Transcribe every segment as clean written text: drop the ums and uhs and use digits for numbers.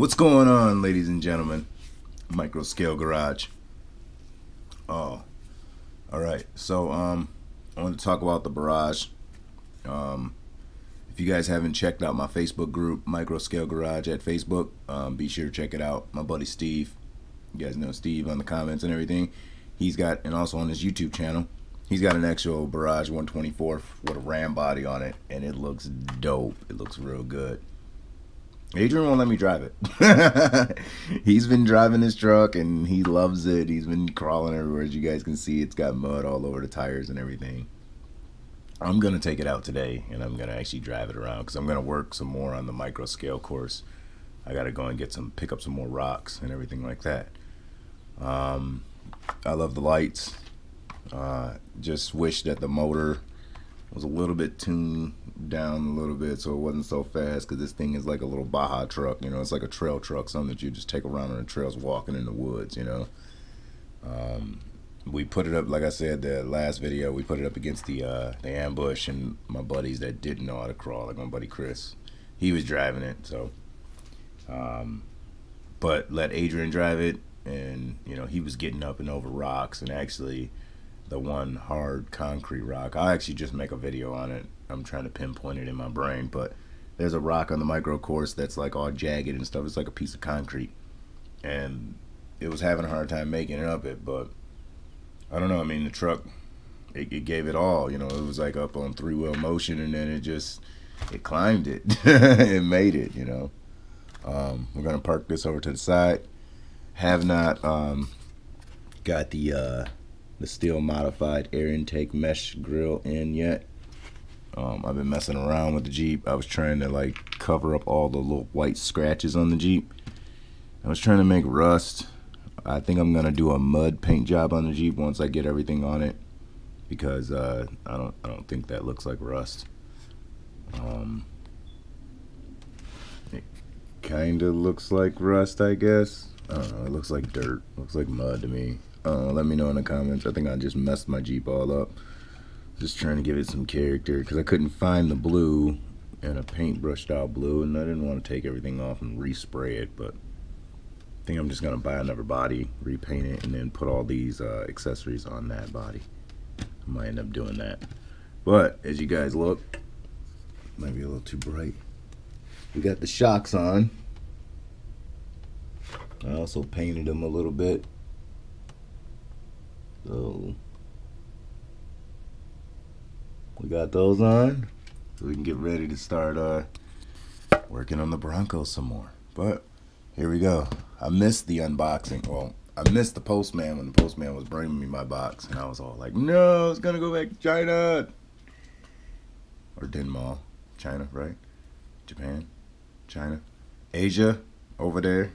What's going on, ladies and gentlemen? Micro Scale Garage. Oh, all right. So I want to talk about the Barrage. If you guys haven't checked out my Facebook group, Micro Scale Garage at Facebook, be sure to check it out. My buddy Steve, you guys know Steve on the comments and everything. He's got, and also on his YouTube channel, he's got an actual Barrage 124 with a ram body on it, and it looks dope. It looks real good. Adrian won't let me drive it. He's been driving this truck and he loves it. He's been crawling everywhere. As you guys can see, it's got mud all over the tires and everything. I'm going to take it out today and I'm going to actually drive it around because I'm going to work some more on the micro scale course. I got to go and get some, pick up some more rocks and everything like that. I love the lights. Just wish that the motor was a little bit tuned down a little bit so it wasn't so fast, because this thing is like a little Baja truck, you know. It's like a trail truck, something that you just take around on the trails walking in the woods, you know. We put it up, like I said, the last video, we put it up against the ambush, and my buddies that didn't know how to crawl, like my buddy Chris, he was driving it. So but let Adrian drive it, and you know, he was getting up and over rocks, and actually the one hard concrete rock, I'll actually just make a video on it. I'm trying to pinpoint it in my brain, but there's a rock on the micro course that's like all jagged and stuff. It's like a piece of concrete, and it was having a hard time making it up it, but I don't know. I mean, the truck, it gave it all, you know. It was like up on three-wheel motion, and then it climbed it. It made it, you know. We're gonna park this over to the side. Have not got the steel modified air intake mesh grill in yet. I've been messing around with the Jeep. I was trying to like cover up all the little white scratches on the Jeep. I was trying to make rust. I think I'm gonna do a mud paint job on the Jeep once I get everything on it, because I don't think that looks like rust. It kind of looks like rust, I guess. I don't know. It looks like dirt. It looks like mud to me. Let me know in the comments. I think I just messed my Jeep all up. Just trying to give it some character, because I couldn't find the blue and a paintbrush style blue, and I didn't want to take everything off and respray it. But I think I'm just gonna buy another body, repaint it, and then put all these accessories on that body. I might end up doing that. But as you guys look, might be a little too bright. We got the shocks on. I also painted them a little bit. So we got those on, so we can get ready to start working on the Bronco some more. But here we go. I missed the unboxing. Well, I missed the postman when the postman was bringing me my box, and I was all like, "No, it's gonna go back to China or Denmark, China, right? Japan, China, Asia, over there,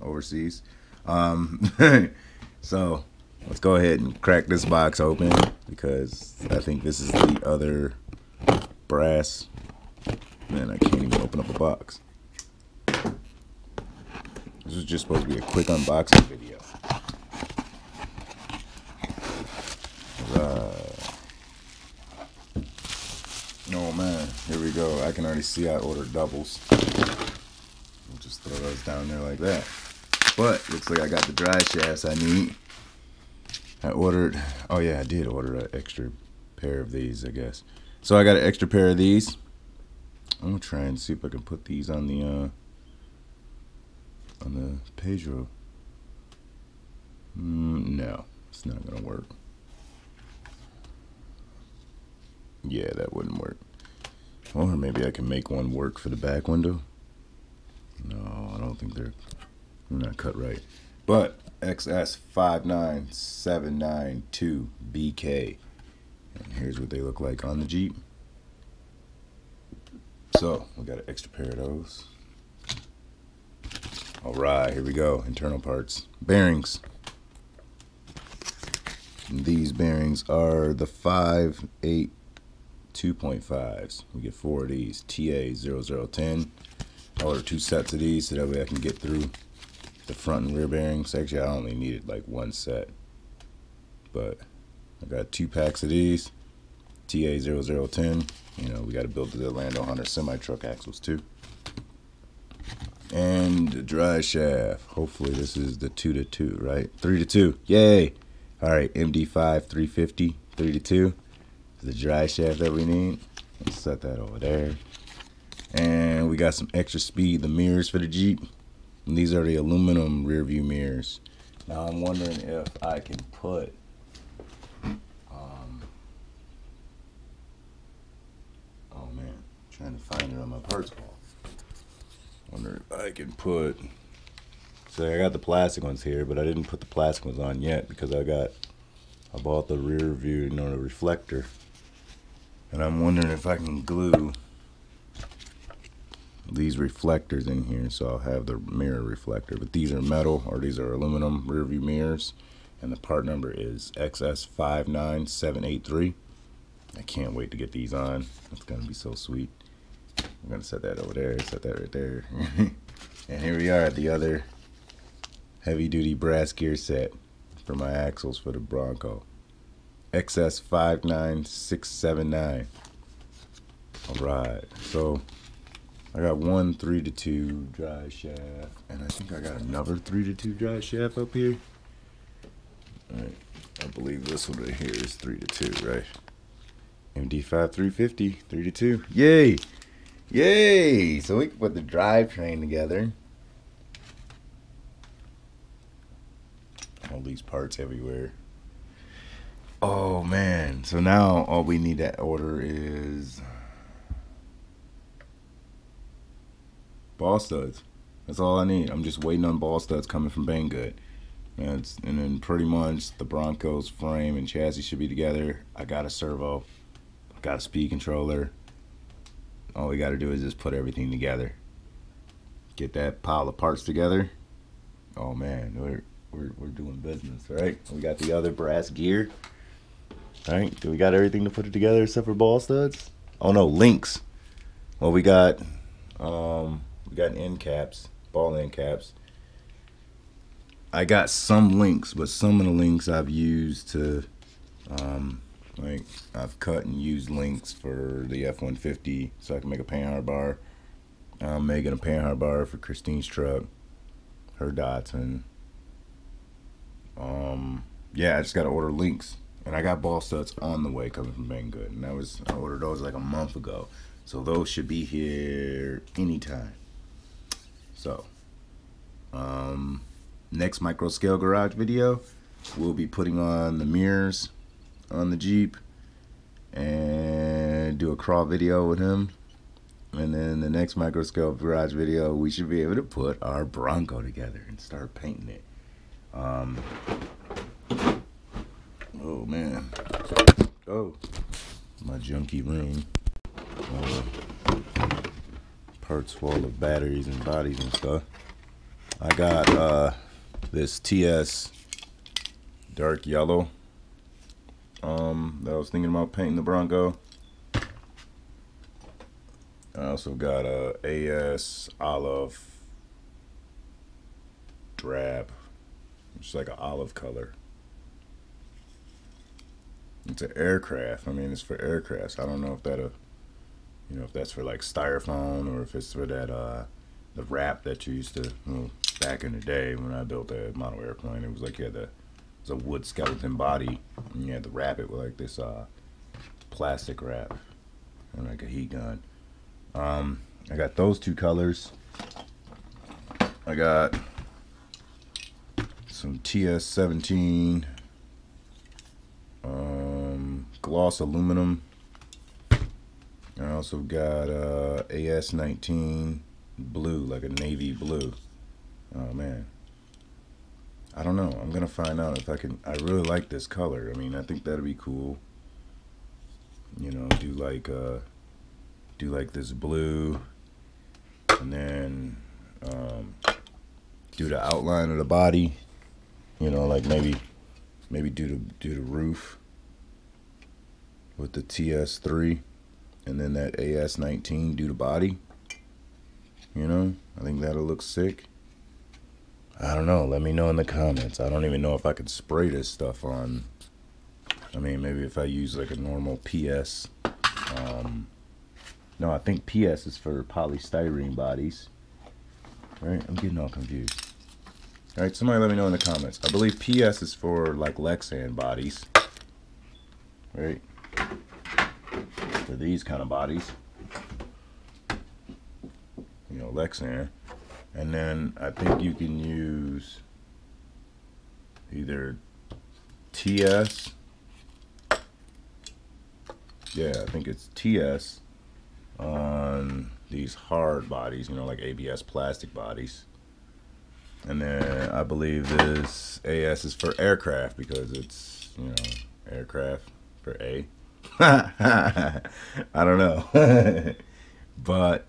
overseas." So let's go ahead and crack this box open, because I think this is the other brass. Man, I can't even open up a box. This is just supposed to be a quick unboxing video. Right. Oh man, here we go. I can already see I ordered doubles. We'll just throw those down there like that. But looks like I got the drive shafts I need. I ordered, oh yeah, I did order an extra pair of these, I guess. So I got an extra pair of these. I'm gonna try and see if I can put these on the Pedro. No, it's not gonna work. Yeah, that wouldn't work. Or maybe I can make one work for the back window. No, I don't think they're not cut right. But XS-59792BK, and here's what they look like on the Jeep. So we got an extra pair of those. All right, here we go. Internal parts, bearings. And these bearings are the 5/8 2.5s. We get 4 of these. TA0010. I ordered 2 sets of these so that way I can get through the front and rear bearings. Actually, I only needed like 1 set, but I got 2 packs of these. TA0010, you know, we got to build the Orlandoo Hunter semi truck axles too. and the drive shaft. Hopefully this is the 2-2, right? 3-2, yay. All right, MD5-350, 3-2, the drive shaft that we need. Let's set that over there. And we got some extra speed, the mirrors for the Jeep. And these are the aluminum rear view mirrors. Now I'm wondering if I can put oh man, I'm trying to find it on my parts wall. Wonder if I can put, so I got the plastic ones here, but I didn't put the plastic ones on yet because I bought the rear view, you know, the reflector. And I'm wondering if I can glue these reflectors in here, so I'll have the mirror reflector. But these are metal, or these are aluminum rear view mirrors, and the part number is XS59783. I can't wait to get these on. It's gonna be so sweet. I'm gonna set that over there, set that right there. And here we are at the other heavy duty brass gear set for my axles for the Bronco. XS59679. Alright, so I got one 3-2 drive shaft, and I think I got another 3-2 drive shaft up here. All right, I believe this one right here is 3-2, right? MD5-350, 3-2, yay, yay! So we can put the drivetrain together. All these parts everywhere. Oh man! So now all we need to order is ball studs. That's all I need. I'm just waiting on ball studs coming from Banggood. And then pretty much the Bronco's frame and chassis should be together. I got a servo, I got a speed controller. All we got to do is just put everything together. Get that pile of parts together. Oh man, we're doing business, right? We got the other brass gear. All right, do we got everything to put it together except for ball studs? Oh no, links. Well, we got we got end caps, ball end caps. I got some links, but some of the links I've used to, like, I've cut and used links for the F-150 so I can make a panhard bar. I'm making a panhard bar for Christine's truck, her Dotson. Yeah, I just got to order links. And I got ball studs on the way coming from Banggood. And I ordered those like a month ago. So those should be here anytime. So, next Micro Scale Garage video, we'll be putting on the mirrors on the Jeep and do a crawl video with him. And then the next Micro Scale Garage video, we should be able to put our Bronco together and start painting it. Oh man, oh, my junky room. Parts full of batteries and bodies and stuff. I got this TS dark yellow that I was thinking about painting the Bronco. I also got a AS olive drab, which is like an olive color. It's an aircraft. I mean, it's for aircrafts. I don't know if that'll, you know, if that's for like styrofoam or if it's for that the wrap that you used to, well, back in the day when I built a model airplane, it was like you had the, it was a wood skeleton body and you had to wrap it with like this plastic wrap and like a heat gun. I got those two colors. I got some TS-17 gloss aluminum. I also got AS-19 blue, like a navy blue. Oh man, I don't know. I'm gonna find out if I can. I really like this color. I mean, I think that'd be cool. You know, do like this blue, and then do the outline of the body. You know, like maybe do the roof with the TS3. And then that AS-19 do the body. You know, I think that'll look sick. I don't know. Let me know in the comments. I don't even know if I could spray this stuff on. I mean, maybe if I use like a normal PS. No, I think PS is for polystyrene bodies. right? I'm getting all confused. All right, somebody let me know in the comments. I believe PS is for like Lexan bodies, right? For these kind of bodies, you know, Lexan. And then I think you can use either TS. Yeah, I think it's TS on these hard bodies, you know, like ABS plastic bodies. And then I believe this AS is for aircraft because it's, you know, aircraft for A. I don't know. But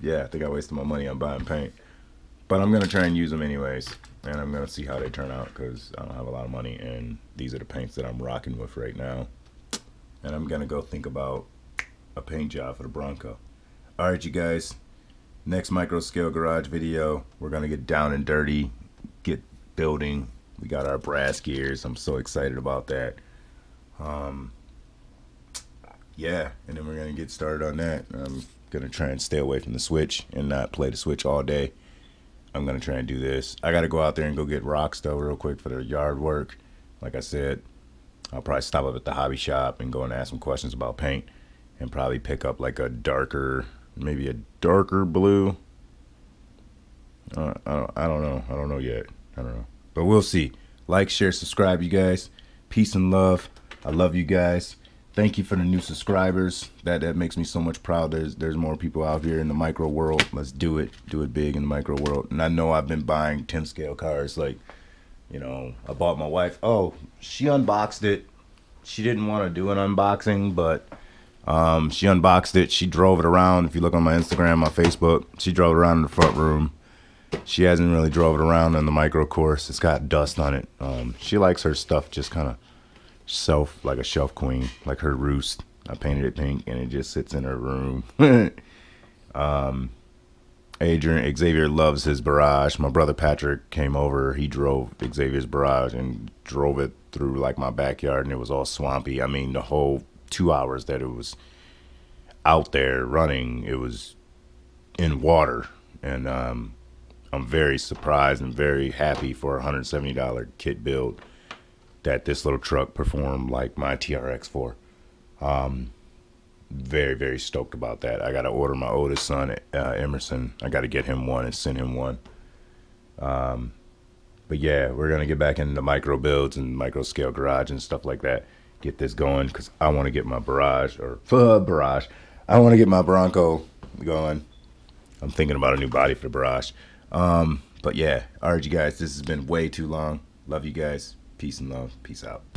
yeah, I think I wasted my money on buying paint, but I'm gonna try and use them anyways, and I'm gonna see how they turn out because I don't have a lot of money, and these are the paints that I'm rocking with right now. And I'm gonna go think about a paint job for the Bronco. All right, you guys, next Micro Scale Garage video, we're gonna get down and dirty, get building. We got our brass gears. I'm so excited about that. Yeah, and then we're gonna get started on that. I'm gonna try and stay away from the Switch and not play the Switch all day. I'm gonna try and do this. I gotta go out there and go get rocks though real quick for the yard work. Like I said, I'll probably stop up at the hobby shop and go and ask some questions about paint and probably pick up like a darker, maybe a darker blue. I don't know yet, but we'll see. Like, share, subscribe, you guys. Peace and love. I love you guys. Thank you for the new subscribers. That makes me so much proud. There's more people out here in the micro world. Let's do it. Do it big in the micro world. And I know I've been buying 10 scale cars. Like, you know, I bought my wife. Oh, she unboxed it. She didn't want to do an unboxing, but she unboxed it. She drove it around. If you look on my Instagram, my Facebook, she drove it around in the front room. She hasn't really drove it around in the micro course. It's got dust on it. She likes her stuff just kind of self, like a shelf queen, like her roost. I painted it pink and it just sits in her room. Xavier loves his Barrage. My brother Patrick came over, he drove Xavier's Barrage and drove it through like my backyard, and it was all swampy. I mean, the whole 2 hours that it was out there running, it was in water. And I'm very surprised and very happy for a $170 kit build that this little truck performed like my TRX4. Very, very stoked about that. I got to order my oldest son, Emerson. I got to get him one and send him one. But yeah, we're going to get back into micro builds and micro scale garage and stuff like that. Get this going because I want to get my Barrage, or Barrage. I want to get my Bronco going. I'm thinking about a new body for the Barrage. But yeah, all right, you guys, this has been way too long. Love you guys. Peace and love. Peace out.